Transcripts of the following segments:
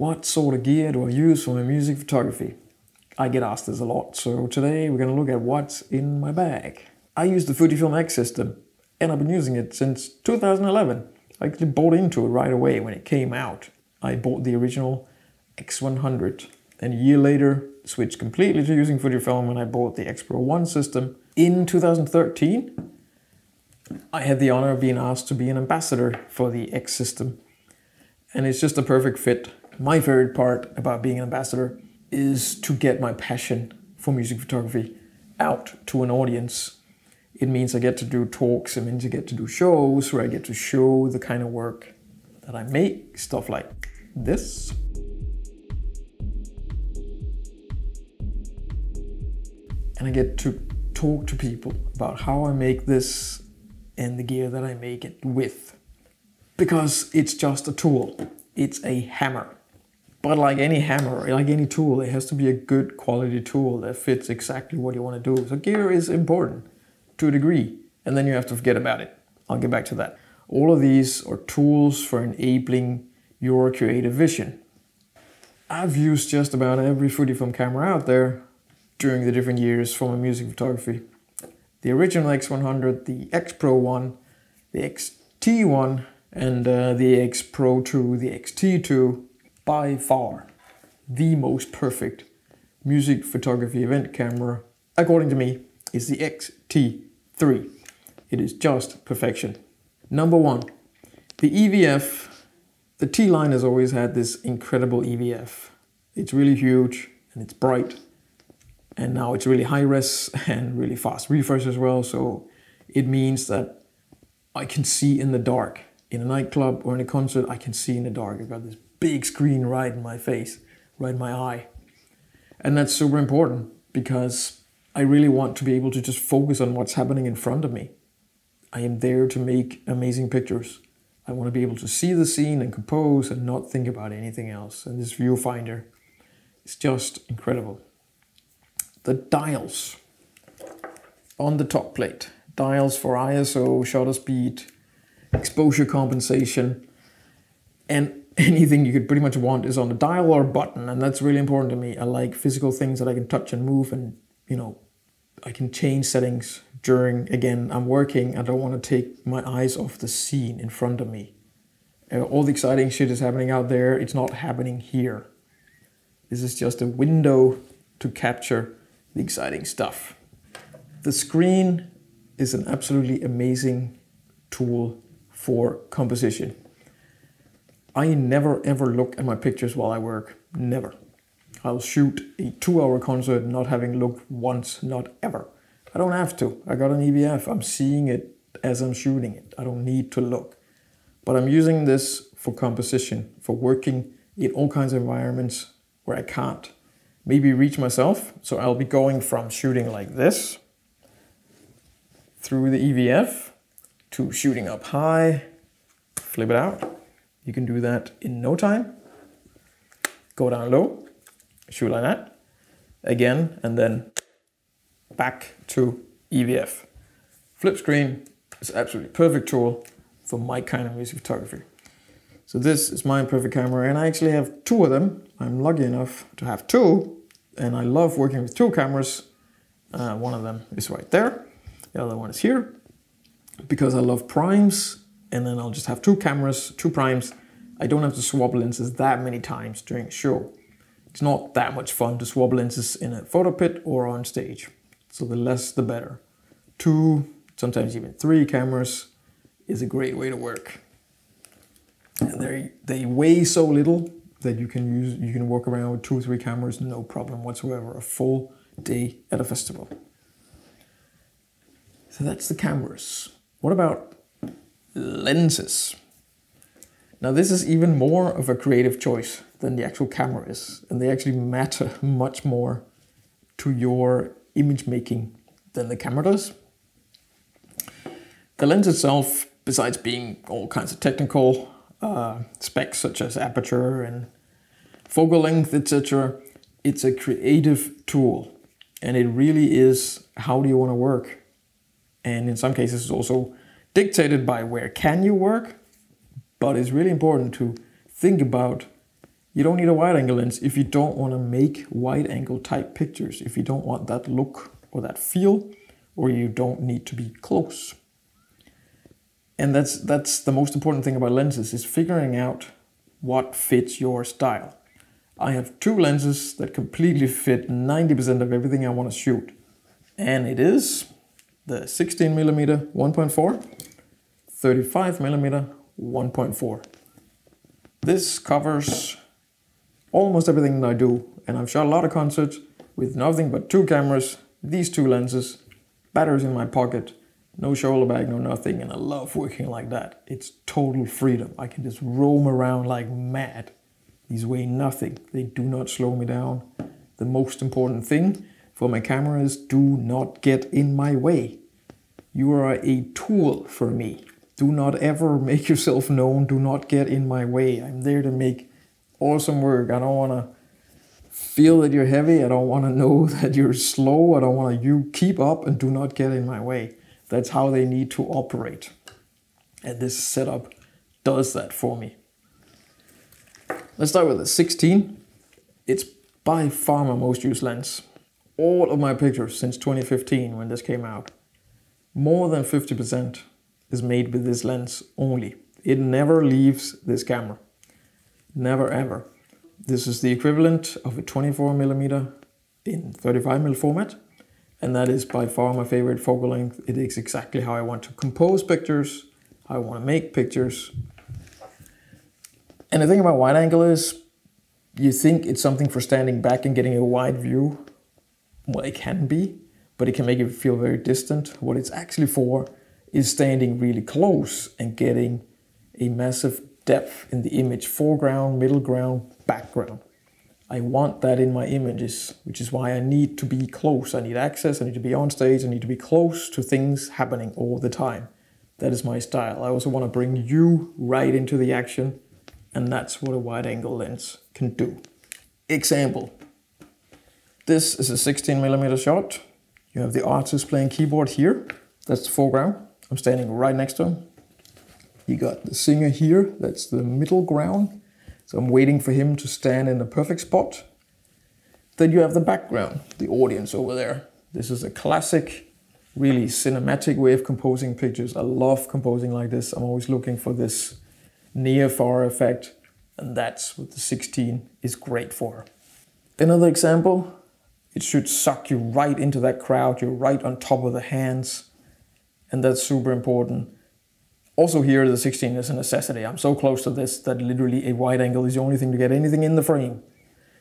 what sort of gear do I use for my music photography? I get asked this a lot, so today we're going to look at what's in my bag. I use the Fujifilm X system, and I've been using it since 2011. I actually bought into it right away when it came out. I bought the original X100, and a year later switched completely to using Fujifilm when I bought the X-Pro1 system. In 2013, I had the honor of being asked to be an ambassador for the X system, and it's just a perfect fit. My favorite part about being an ambassador is to get my passion for music photography out to an audience. It means I get to do talks, it means I get to do shows where I get to show the kind of work that I make, stuff like this. And I get to talk to people about how I make this and the gear that I make it with. Because it's just a tool, it's a hammer. But like any hammer, like any tool, it has to be a good quality tool that fits exactly what you want to do. So gear is important to a degree, and then you have to forget about it. I'll get back to that. All of these are tools for enabling your creative vision. I've used just about every Fujifilm camera out there during the different years for my music photography. The original X100, the X-Pro1, the X-T1, and the X-Pro2, the X-T2. By far the most perfect music photography event camera, according to me, is the X-T3. It is just perfection. Number one, the EVF. The T-Line has always had this incredible EVF. It's really huge and it's bright, and now it's really high res and really fast refresh as well, so it means that I can see in the dark. In a nightclub or in a concert, I can see in the dark. I've got this big screen right in my face, right in my eye. And that's super important because I really want to be able to just focus on what's happening in front of me. I am there to make amazing pictures. I want to be able to see the scene and compose and not think about anything else. And this viewfinder is just incredible. The dials on the top plate. Dials for ISO, shutter speed, exposure compensation, and anything you could pretty much want is on a dial or a button, and that's really important to me. I like physical things that I can touch and move, and you know, I can change settings during, again, I'm working. I don't want to take my eyes off the scene in front of me. All the exciting shit is happening out there. It's not happening here. This is just a window to capture the exciting stuff. The screen is an absolutely amazing tool for composition. I never ever look at my pictures while I work, never. I'll shoot a 2-hour concert not having looked once, not ever. I don't have to, I got an EVF, I'm seeing it as I'm shooting it, I don't need to look. But I'm using this for composition, for working in all kinds of environments where I can't maybe reach myself, so I'll be going from shooting like this, through the EVF, to shooting up high, flip it out. You can do that in no time. Go down low, shoot like that, again, and then back to EVF. Flip screen is an absolutely perfect tool for my kind of music photography. So this is my perfect camera, and I actually have two of them. I'm lucky enough to have two, and I love working with two cameras. One of them is right there, the other one is here, because I love primes. And then I'll just have two cameras, two primes. I don't have to swap lenses that many times during a show. It's not that much fun to swap lenses in a photo pit or on stage. So the less the better. Two, sometimes even three cameras is a great way to work. And they weigh so little that you can walk around with 2 or 3 cameras, no problem whatsoever, a full day at a festival. So that's the cameras. What about lenses? Now this is even more of a creative choice than the actual camera is, and they actually matter much more to your image making than the camera does. The lens itself, besides being all kinds of technical specs such as aperture and focal length, etc., it's a creative tool, and it really is how do you want to work, and in some cases it's also dictated by where can you work, but it's really important to think about You don't need a wide angle lens if you don't want to make wide angle type pictures, if you don't want that look or that feel, or you don't need to be close. And that's the most important thing about lenses, is figuring out what fits your style. I have two lenses that completely fit 90% of everything I want to shoot. And it is the 16mm 1.4, 35mm 1.4. This covers almost everything that I do, and I've shot a lot of concerts with nothing but two cameras, these two lenses, batteries in my pocket, no shoulder bag, no nothing, and I love working like that. It's total freedom. I can just roam around like mad. These weigh nothing. They do not slow me down. The most important thing for my camera is do not get in my way. You are a tool for me. Do not ever make yourself known. Do not get in my way. I'm there to make awesome work. I don't want to feel that you're heavy. I don't want to know that you're slow. I don't want you keep up and do not get in my way. That's how they need to operate. And this setup does that for me. Let's start with the 16. It's by far my most used lens. All of my pictures since 2015, when this came out, more than 50% is made with this lens only. It never leaves this camera. Never ever. This is the equivalent of a 24mm in 35mm format. And that is by far my favorite focal length. It is exactly how I want to compose pictures, how I want to make pictures. And the thing about wide angle is, you think it's something for standing back and getting a wide view. Well, it can be, but it can make you feel very distant. What it's actually for is standing really close and getting a massive depth in the image, foreground, middle ground, background. I want that in my images, which is why I need to be close. I need access, I need to be on stage, I need to be close to things happening all the time. That is my style. I also want to bring you right into the action. And that's what a wide angle lens can do. Example. This is a 16mm shot. You have the artist playing keyboard here. That's the foreground. I'm standing right next to him. You got the singer here. That's the middle ground. So I'm waiting for him to stand in the perfect spot. Then you have the background, the audience over there. This is a classic, really cinematic way of composing pictures. I love composing like this. I'm always looking for this near-far effect, and that's what the 16 is great for. Another example, it should suck you right into that crowd. You're right on top of the hands, and that's super important. Also here, the 16 is a necessity. I'm so close to this that literally a wide angle is the only thing to get anything in the frame.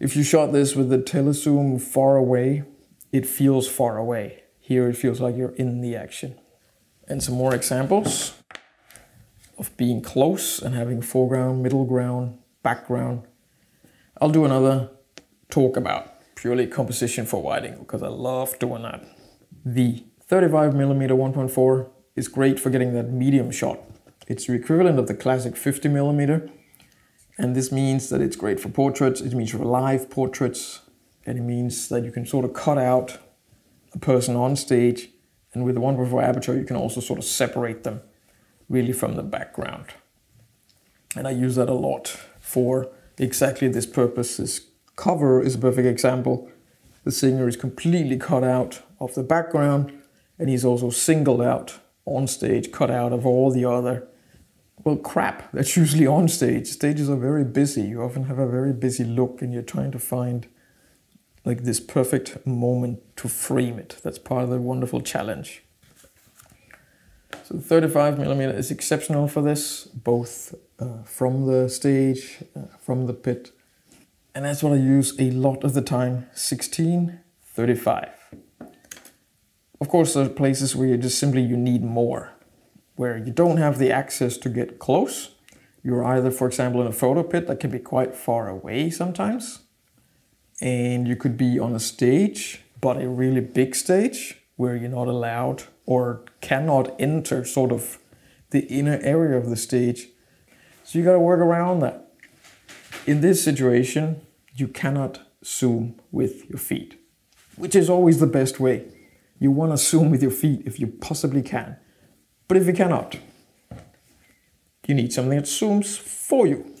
If you shot this with the telezoom far away, it feels far away. Here it feels like you're in the action. And some more examples of being close and having foreground, middle ground, background. I'll do another talk about purely composition for wide angle because I love doing that. The 35mm 1.4 is great for getting that medium shot. It's the equivalent of the classic 50mm, and this means that it's great for portraits, it means for live portraits, and it means that you can sort of cut out a person on stage, and with the 1.4 aperture you can also sort of separate them really from the background. And I use that a lot for exactly this purpose. This cover is a perfect example. The singer is completely cut out of the background, and he's also singled out on stage, cut out of all the other, well, crap that's usually on stage. Stages are very busy. You often have a very busy look, and you're trying to find like this perfect moment to frame it. That's part of the wonderful challenge. So 35mm is exceptional for this, both from the stage, from the pit. And that's what I use a lot of the time, 16, 35. Of course, there are places where you just simply, you need more, where you don't have the access to get close. You're either, for example, in a photo pit that can be quite far away sometimes, and you could be on a stage, but a really big stage, where you're not allowed or cannot enter sort of the inner area of the stage. So you gotta work around that. In this situation, you cannot zoom with your feet, which is always the best way. You wanna zoom with your feet if you possibly can. But if you cannot, you need something that zooms for you.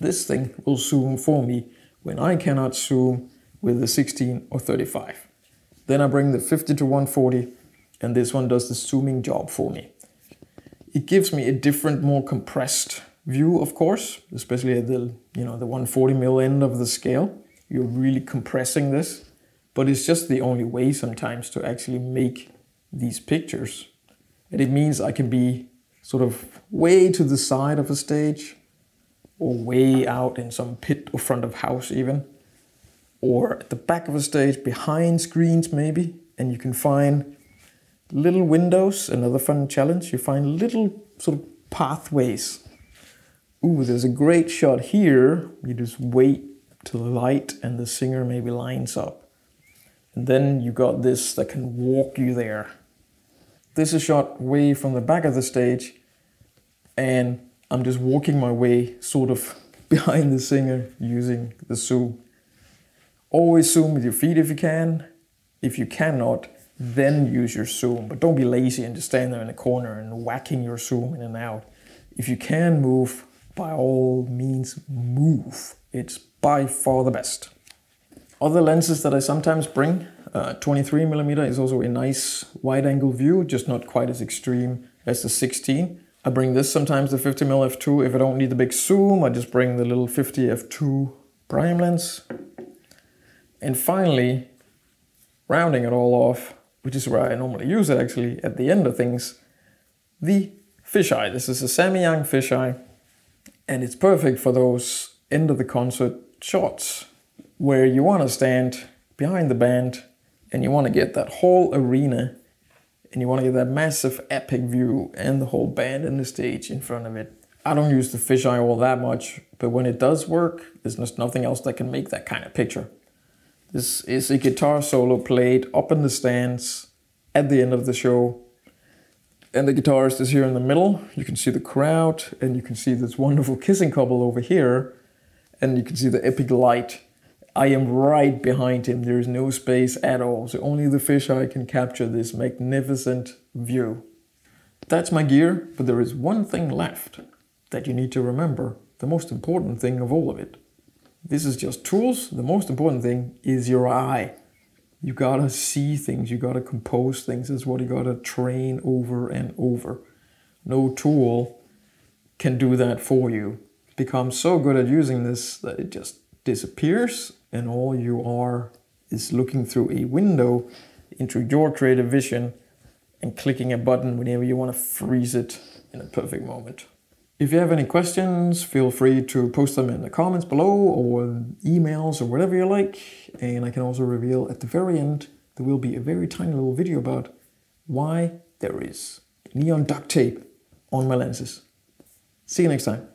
This thing will zoom for me when I cannot zoom with the 16 or 35. Then I bring the 50-140 and this one does the zooming job for me. It gives me a different, more compressed view, of course, especially at the, the 140mm end of the scale. You're really compressing this, but it's just the only way sometimes to actually make these pictures. And it means I can be sort of way to the side of a stage, or way out in some pit or front of house even, or at the back of a stage behind screens maybe, and you can find little windows, another fun challenge, you find little sort of pathways. Ooh, there's a great shot here, you just wait till the light and the singer maybe lines up. And then you got this that can walk you there. This is shot way from the back of the stage, and I'm just walking my way sort of behind the singer using the zoom. Always zoom with your feet if you can. If you cannot, then use your zoom. But don't be lazy and just stand there in the corner and whacking your zoom in and out. If you can move, by all means move. It's by far the best. Other lenses that I sometimes bring, 23mm is also a nice wide angle view, just not quite as extreme as the 16. I bring this sometimes, the 50mm f2, if I don't need the big zoom, I just bring the little 50 f2 prime lens. And finally, rounding it all off, which is where I normally use it actually, at the end of things, the fisheye. This is a Samyang fisheye, and it's perfect for those end of the concert shots, where you want to stand behind the band, and you want to get that whole arena, and you want to get that massive epic view and the whole band and the stage in front of it. I don't use the fisheye all that much, but when it does work, there's just nothing else that can make that kind of picture. This is a guitar solo played up in the stands at the end of the show. And the guitarist is here in the middle. You can see the crowd, and you can see this wonderful kissing couple over here. And you can see the epic light. I am right behind him. There is no space at all. So only the fisheye can capture this magnificent view. That's my gear, but there is one thing left that you need to remember. The most important thing of all of it. This is just tools. The most important thing is your eye. You gotta see things. You gotta compose things. That's what you gotta train over and over. No tool can do that for you. Become so good at using this that it just disappears, and all you are is looking through a window into your creative vision and clicking a button whenever you want to freeze it in a perfect moment. If you have any questions, feel free to post them in the comments below, or emails, or whatever you like. And I can also reveal at the very end, there will be a very tiny little video about why there is neon duct tape on my lenses. See you next time.